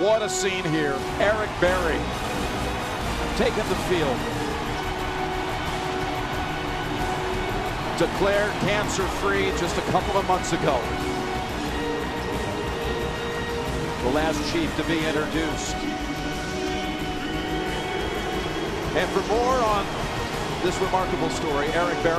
What a scene here. Eric Berry taking the field. Declared cancer-free just a couple of months ago. The last Chief to be introduced. And for more on this remarkable story, Eric Berry.